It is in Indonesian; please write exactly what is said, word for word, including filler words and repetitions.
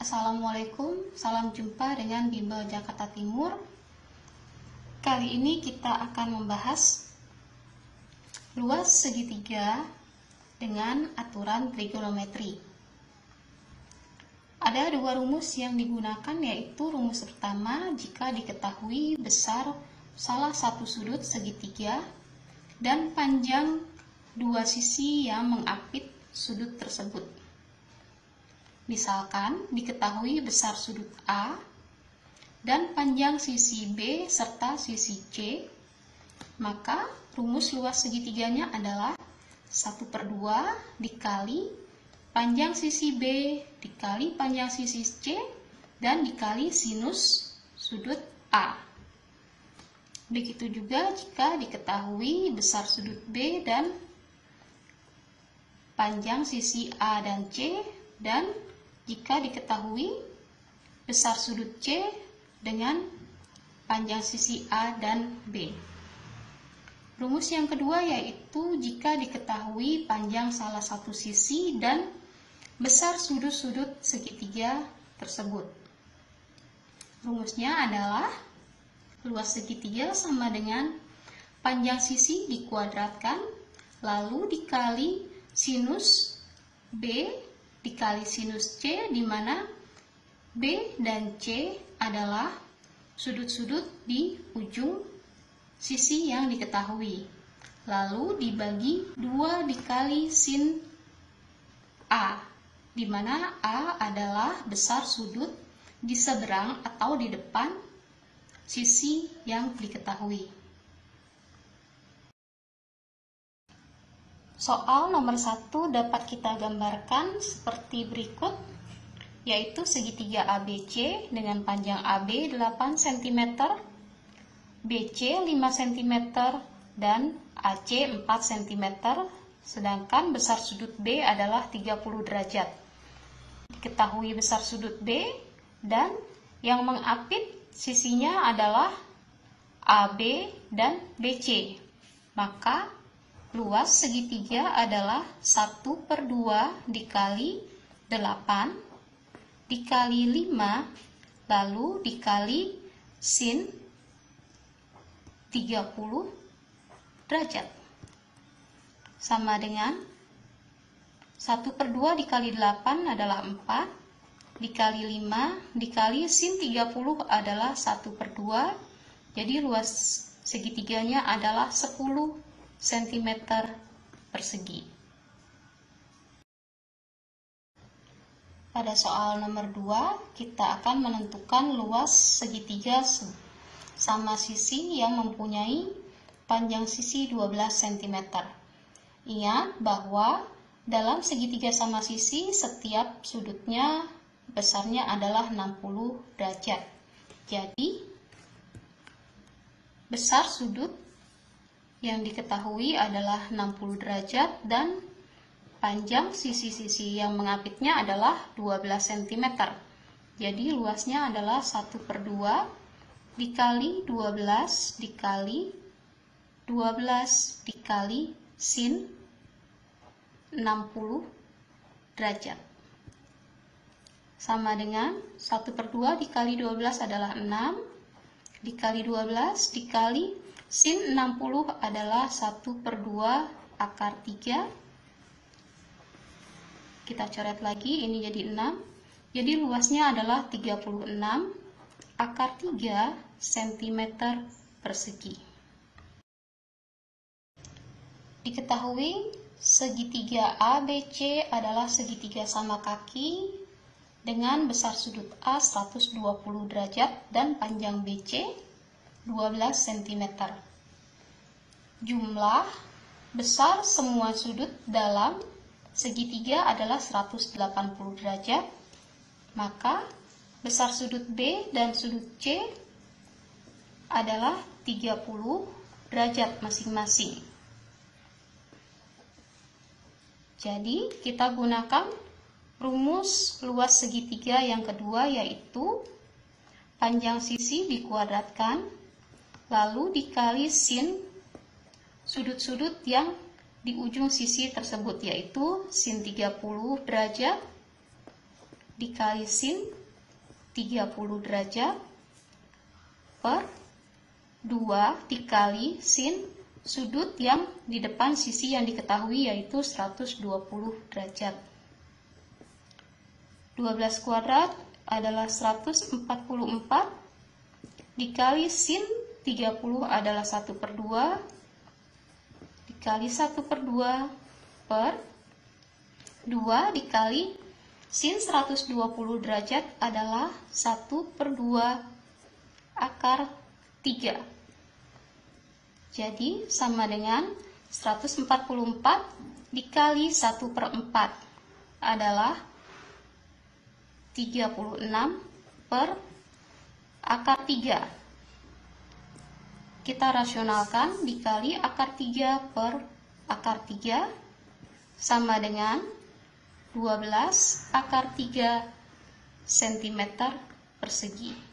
Assalamualaikum, salam jumpa dengan Bimbel Jakarta Timur. Kali ini kita akan membahas luas segitiga dengan aturan trigonometri. Ada dua rumus yang digunakan, yaitu rumus pertama jika diketahui besar salah satu sudut segitiga dan panjang dua sisi yang mengapit sudut tersebut. Misalkan diketahui besar sudut A dan panjang sisi B serta sisi C, maka rumus luas segitiganya adalah satu per dua dikali panjang sisi B dikali panjang sisi C dan dikali sinus sudut A. Begitu juga jika diketahui besar sudut B dan panjang sisi A dan C, dan jika diketahui besar sudut C dengan panjang sisi A dan B. Rumus yang kedua yaitu jika diketahui panjang salah satu sisi dan besar sudut-sudut segitiga tersebut. Rumusnya adalah luas segitiga sama dengan panjang sisi dikuadratkan, lalu dikali sinus B dikali sinus C, di mana B dan C adalah sudut-sudut di ujung sisi yang diketahui, lalu dibagi dua dikali sin A, di mana A adalah besar sudut di seberang atau di depan sisi yang diketahui. Soal nomor satu dapat kita gambarkan seperti berikut, yaitu segitiga A B C dengan panjang A B delapan sentimeter, B C lima sentimeter, dan A C empat sentimeter, sedangkan besar sudut B adalah tiga puluh derajat. Diketahui besar sudut B dan yang mengapit sisinya adalah A B dan B C. Maka luas segitiga adalah satu per dua dikali delapan dikali lima, lalu dikali sin tiga puluh derajat. Sama dengan satu per dua dikali delapan adalah empat, dikali lima dikali sin tiga puluh adalah satu per dua, jadi luas segitiganya adalah sepuluh sentimeter persegi. Pada soal nomor dua, kita akan menentukan luas segitiga sama sisi yang mempunyai panjang sisi dua belas sentimeter. Ingat bahwa dalam segitiga sama sisi, setiap sudutnya besarnya adalah enam puluh derajat. Jadi, besar sudut yang diketahui adalah enam puluh derajat dan panjang sisi-sisi yang mengapitnya adalah dua belas sentimeter. Jadi luasnya adalah satu per dua dikali dua belas dikali dua belas dikali sin enam puluh derajat. Sama dengan satu per dua dikali dua belas adalah enam dikali dua belas dikali sin enam puluh adalah satu per dua akar tiga. Kita coret lagi, ini jadi enam. Jadi luasnya adalah tiga puluh enam akar tiga sentimeter persegi. Diketahui segitiga A B C adalah segitiga sama kaki dengan besar sudut A seratus dua puluh derajat dan panjang B C dua belas sentimeter. Jumlah besar semua sudut dalam segitiga adalah seratus delapan puluh derajat, maka besar sudut B dan sudut C adalah tiga puluh derajat masing-masing. Jadi, kita gunakan rumus luas segitiga yang kedua, yaitu panjang sisi dikuadratkan, lalu dikali sin sudut-sudut yang di ujung sisi tersebut, yaitu sin tiga puluh derajat dikali sin tiga puluh derajat per dua dikali sin sudut yang di depan sisi yang diketahui yaitu seratus dua puluh derajat. dua belas kuadrat adalah seratus empat puluh empat dikali sin tiga puluh adalah satu per dua dikali satu per dua per dua dikali sin seratus dua puluh derajat adalah satu per dua akar tiga. Jadi, sama dengan seratus empat puluh empat dikali satu per empat adalah tiga puluh enam per akar tiga. Kita rasionalkan dikali akar tiga per akar tiga sama dengan dua belas akar tiga sentimeter persegi.